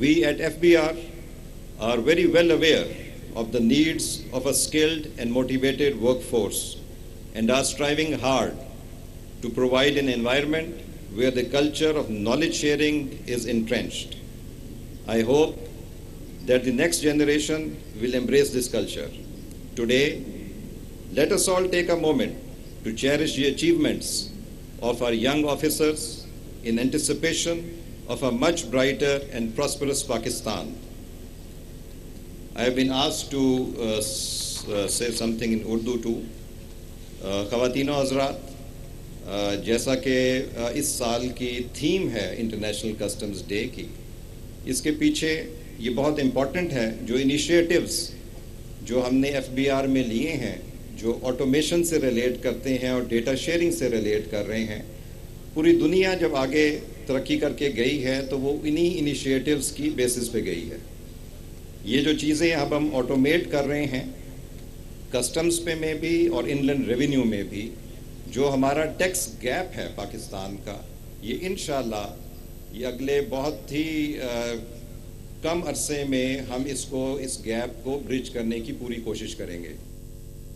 We at FBR are very well aware of the needs of a skilled and motivated workforce and are striving hard to provide an environment where the culture of knowledge sharing is entrenched. I hope that the next generation will embrace this culture. Today, let us all take a moment to cherish the achievements of our young officers in anticipation of a much brighter and prosperous Pakistan. I have been asked to say something in Urdu too. Khawatino Hazrat, जैसा कि इस साल की theme है international customs day की, इसके पीछे ये बहुत इम्पॉर्टेंट है जो इनिशिएटिव्स जो हमने FBR में लिए हैं, जो ऑटोमेशन से रिलेट करते हैं और डेटा शेयरिंग से रिलेट कर रहे हैं। पूरी दुनिया जब आगे तरक्की करके गई है तो वो इन्हीं इनिशिएटिव्स की बेसिस पे गई है। ये जो चीज़ें अब हम ऑटोमेट कर रहे हैं कस्टम्स पे में भी और इनलैंड रेवेन्यू में भी, जो हमारा टैक्स गैप है पाकिस्तान का, ये इंशाल्लाह ये अगले बहुत ही कम अरसे में हम इसको इस गैप को ब्रिज करने की पूरी कोशिश करेंगे।